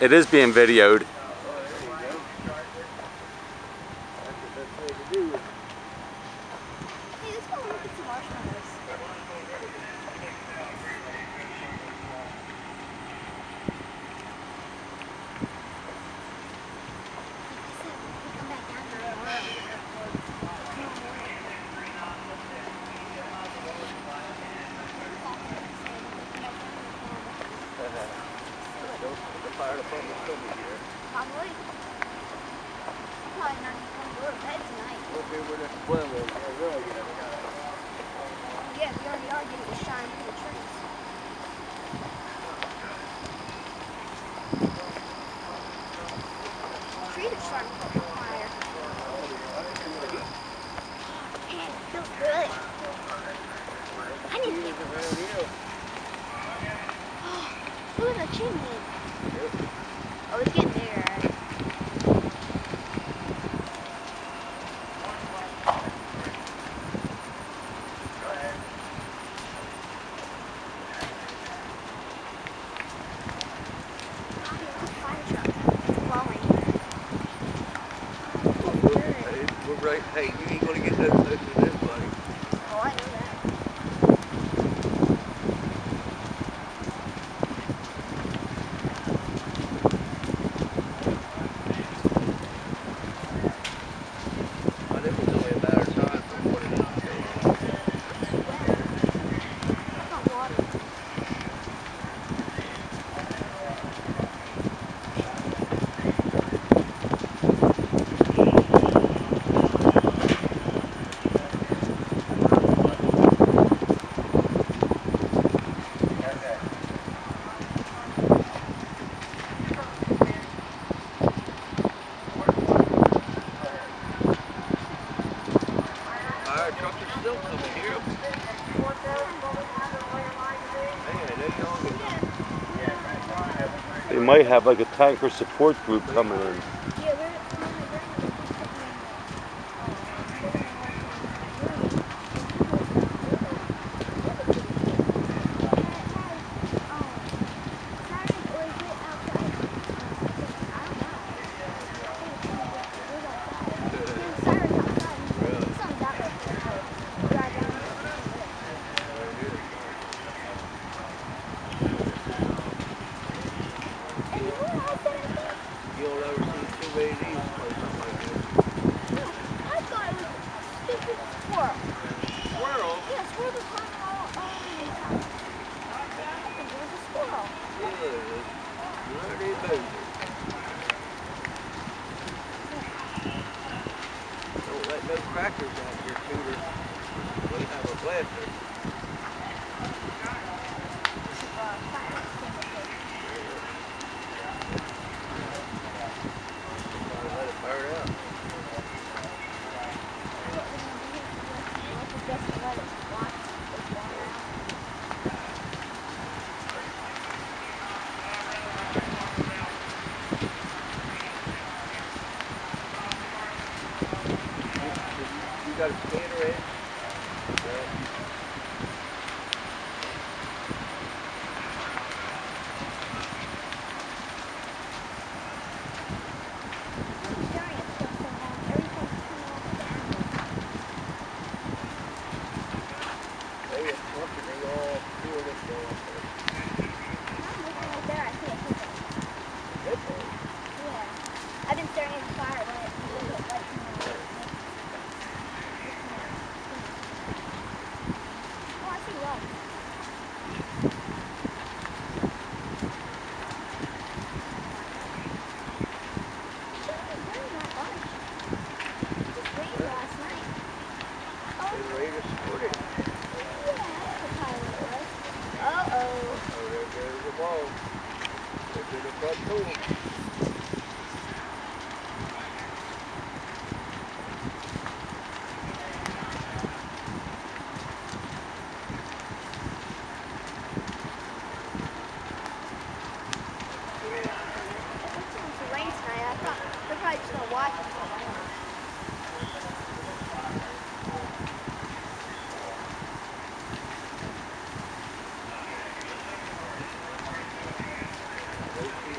It is being videoed. Probably. I'm probably not going to go to bed tonight. Yeah, we already are getting the shine through the trees. The trees are starting to catch fire. Man, it feels good. I need to get this. Oh, look at the chimney. Oh, it's getting there. Right, hey, you ain't gonna get that close to this, buddy. Oh, I know that. They might have like a tanker support group coming in. Crackers out here, too. We have a blaster. Let it fire out. You got a scanner in? Thank you.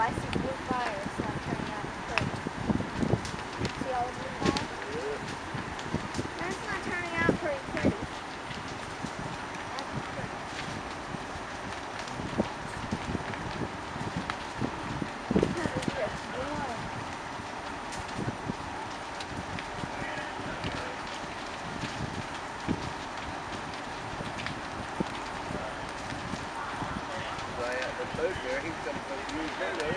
I see blue fire, so I'm turning on the pretty. See all the blue fire? That's not turning out pretty pretty. That's pretty. That is just blue. Right at the boat there, he's going to put you in there.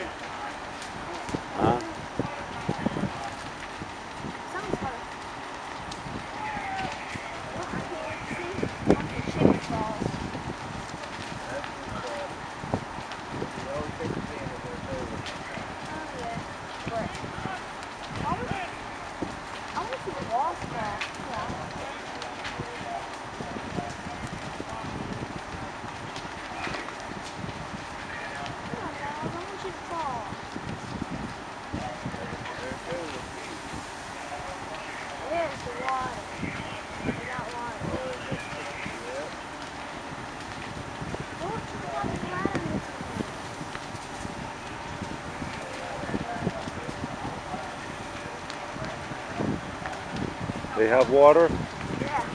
They have water? Yeah.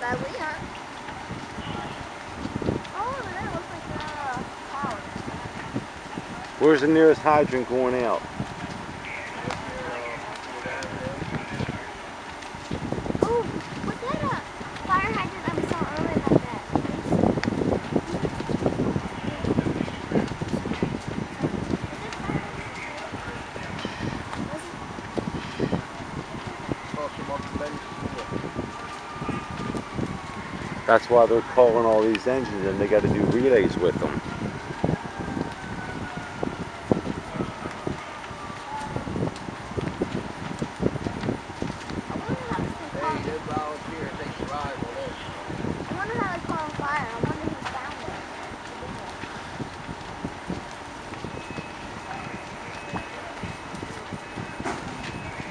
That we are. Oh, that looks like a tower. Where's the nearest hydrant going out? That's why they're calling all these engines and they got to do relays with them.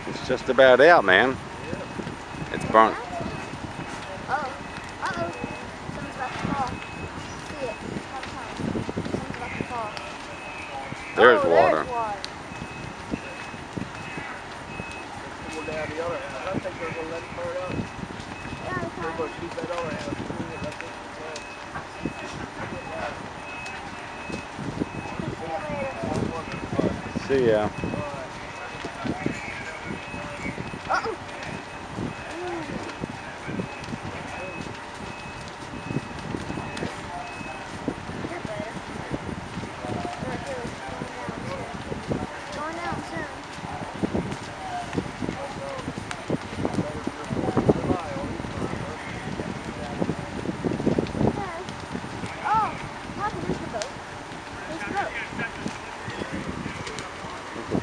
It's just about out, man. Yeah. It's burnt. There's water. There's water. See ya. Uh-oh.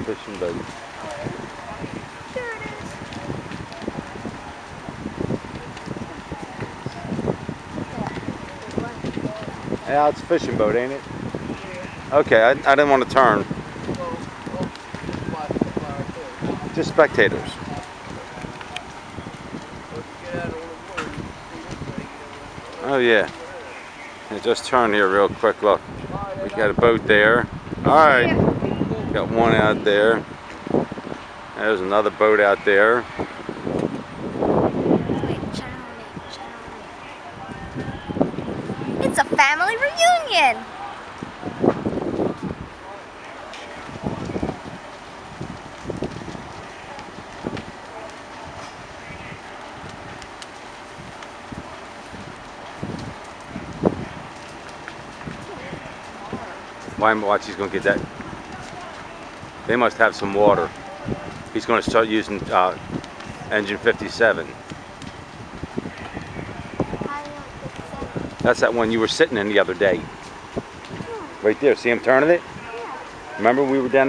Fishing boat. Sure it is. Yeah, it's a fishing boat, ain't it? Yeah. Okay, I didn't want to turn. Just spectators. Oh yeah. I just turned here real quick. Look, we got a boat there. All right. Got one out there. There's another boat out there. It's a family reunion. Why watch? He's gonna get that. They must have some water. He's going to start using engine 57. That's that one you were sitting in the other day. Right there. See him turning it? Remember we were down there?